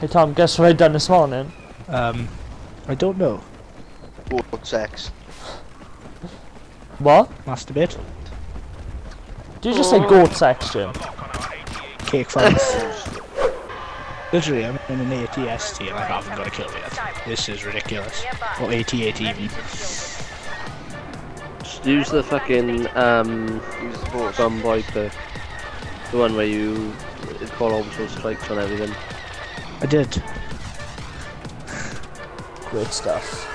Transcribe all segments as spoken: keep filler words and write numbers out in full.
Hey Tom, guess what I done this morning? Um, I don't know. What sex? What? Masturbate. Did you just say goat sex, Jim? Cake fans. Literally, I'm in an A T S T and I haven't got a kill yet. This is ridiculous. Or A T A T even. Just use the fucking, um, Gun Boy perk. The one where you call all sorts of strikes on everything. I did. Great stuff.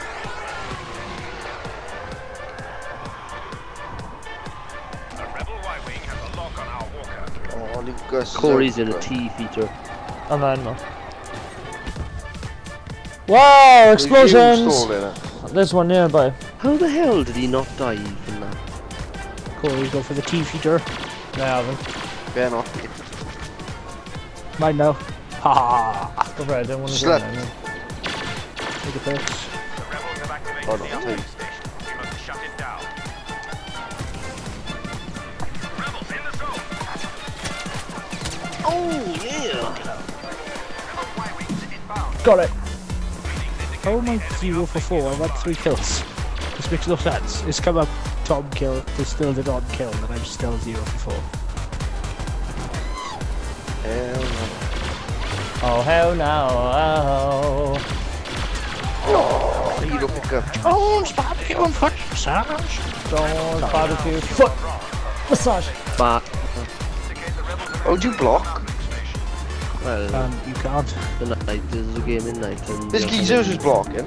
A rebel Y-wing has a lock on our walker. Oh, Lucas. Corey's in a T feature. Oh no, no. Wow, explosions! There's one nearby. How the hell did he not die from that? Corey, go for the T feature. No, I haven't. They're not. Mine now. Ha! Go for it, I don't want to go there. No. Take a piss. Hold on, take it. Oh, yeah! Got it! Oh my, zero for four, I've had three kills. This makes no sense. It's come up, Tom kill, they still did not kill, and I'm still zero for four. Hell no. Oh hell no! Oh, oh, oh you don't pick up. Jones barbecue and foot massage. Jones barbecue foot massage. But oh, do you block? Well, um, you can't. The night there's a game in night. And this geezer's is blocking.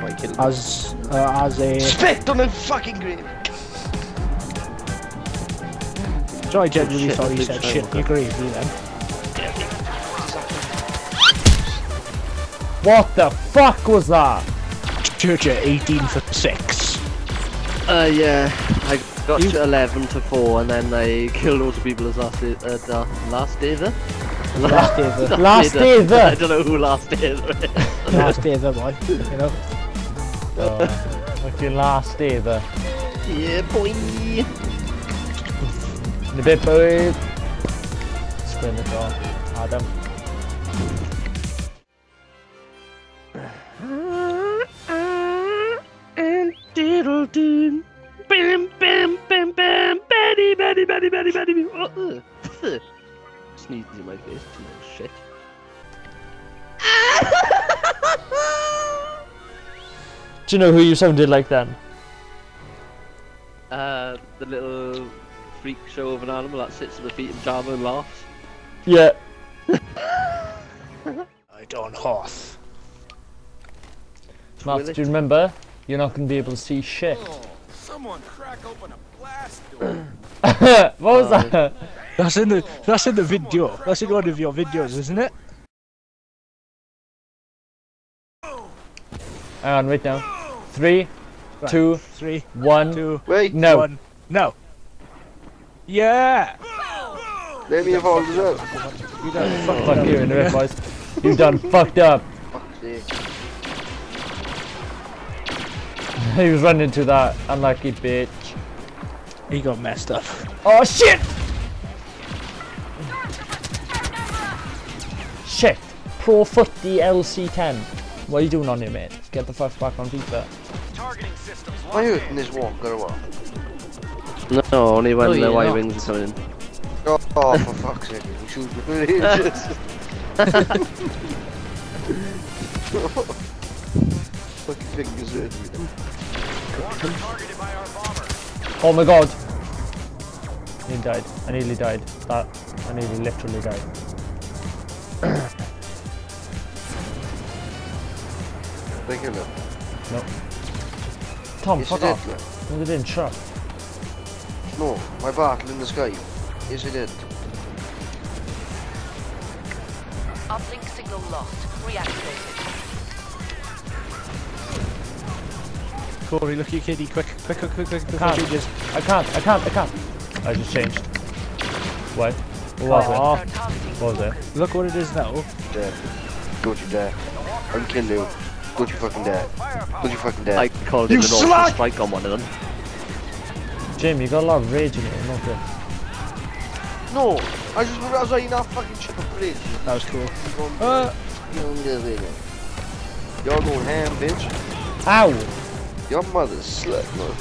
Oh, as uh, as a spit on the fucking grave. So I genuinely oh, thought you said shit in your grave, you then. What the fuck was that? Churcher, eighteen for six. Uh, yeah. I got you... to eleven to four and then they killed all the people as last ever. Uh, last ever? Last ever. Last ever! I don't know who last ever is. Last ever, boy. You know? Oh, fucking last ever. Yeah, boy. In a bit, boy. Spin the door. Adam. Diddle doom, bam, bam, bam, bam, baddy, baddy, baddy, baddy, baddy. Oh, uh, sneezed in my face. Shit. Do you know who you sounded like then? Uh, the little freak show of an animal that sits at the feet of Java and laughs. Yeah. I don't horse. Mark, do you remember? You're not going to be able to see shit. Oh, someone crack open a blast door. What was uh, that? That's in the that's in the video. That's in one of your videos, isn't it? Hang on, wait now. Three, right. two, three, one, two, wait, no, one, no. Yeah. Let me have all this up. You done fucked up. Fuck you in the red boys. You done fucked up. Fuck's sake. He was running into that unlucky bitch. He got messed up. Oh shit! Shit! Pro footy L C ten. What are you doing on here, mate? Get the fuck back on FIFA. Are you in this walker or what? No, only when no, the Y wings are coming in. Oh, oh for fuck's sake! You shoot me. Fucking fingers in. Oh my god! I nearly died. I nearly died. That. I nearly literally died. They killed him. No. Tom, yes, fuck off. No, they didn't. Shut up. No, my battle in the sky. Yes, I did. Uplink signal lost. Reactivated. Corey, look at your kitty, quick, quick, quick, quick, quick, quick, I changes. I can't, I can't, I can't. I just changed. What? What was it? What was it? Look what it is now. Dare. Go to dare. I'm killing you. Go to fucking dare. Go to fucking dare. I called you an awful strike on one of them. Jim, you got a lot of rage in it, not good. No, I just realized I now fucking ship a bridge. That was cool. Going, uh, y'all going ham, bitch. Ow! Your mother's slut, mother.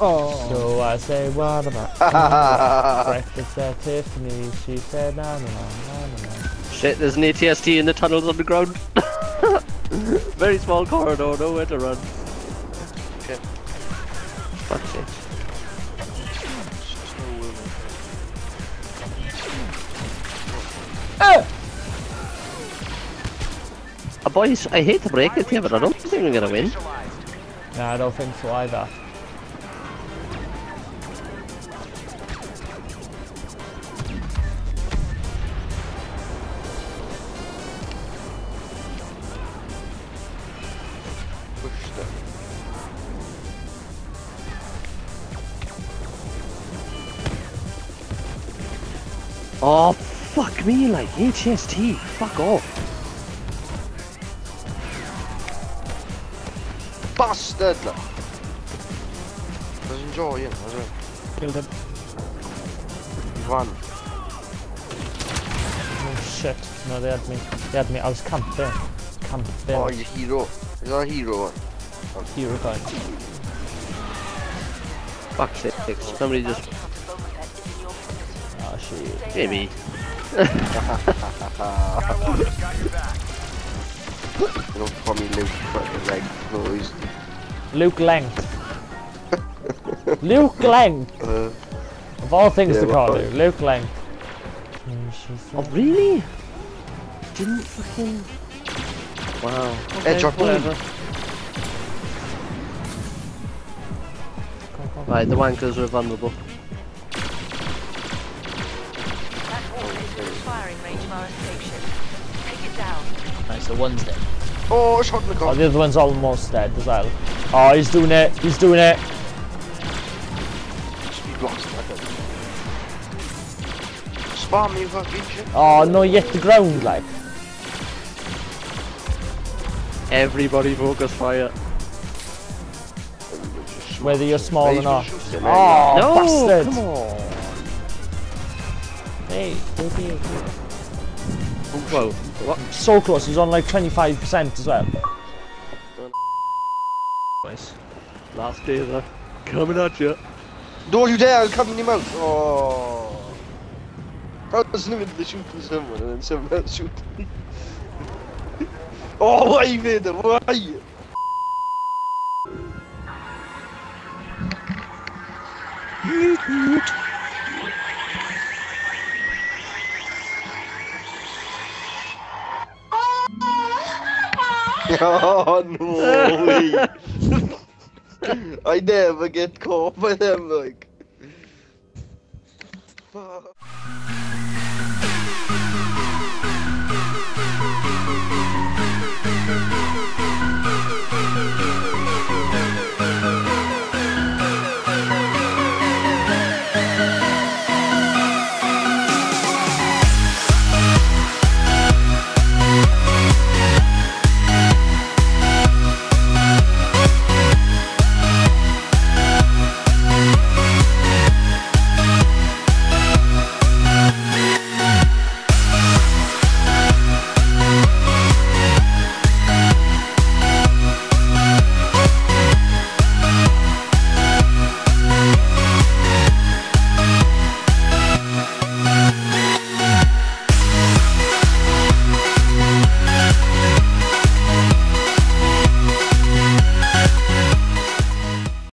Oh. So I say, what about breakfast at Tiffany's? She said, nah, nah, nah, nah. Shit, there's an A T S T in the tunnels underground. Very small corridor, nowhere to run. Shit. Fuck shit. Ah! Uh, boys, I hate to break it here, but I don't think we're gonna win. Nah, I don't think so either. Oh, fuck me, like, H S T, fuck off. Bastard! Doesn't enjoy him, does it? Killed him. One. Oh shit, no, they had me, they had me, I was camped there. Camped there. Oh, he's a hero. He's a hero. Hero guy. Fuck shit, somebody just... Maybe. Don't call me Luke fucking length, boys. Luke length. Luke length. Uh, of all things yeah, to call you, Luke length. Oh really? Didn't fucking. Wow. Okay, Edge up whatever. Right, the wankers are vulnerable. Nice, the one's dead. Oh, I shot in the car. Oh, the other one's almost dead as well. Oh, he's doing it. He's doing it. Speed blocks. Spam me, fucking shit. Oh, no, you hit the ground, like. Everybody focus fire. Whether you're small or not. Oh, no, bastard. Come on. Hey, don't be okay. Whoa, what? So close, he's on like twenty-five percent as well. Last day though. Coming at you. Don't you dare, I'll come in your mouth. Oh. I was limited shooting someone and then someone else shooting me. Oh, why are you there? Why are you? Oh no! I never get caught by them, like. Fuck.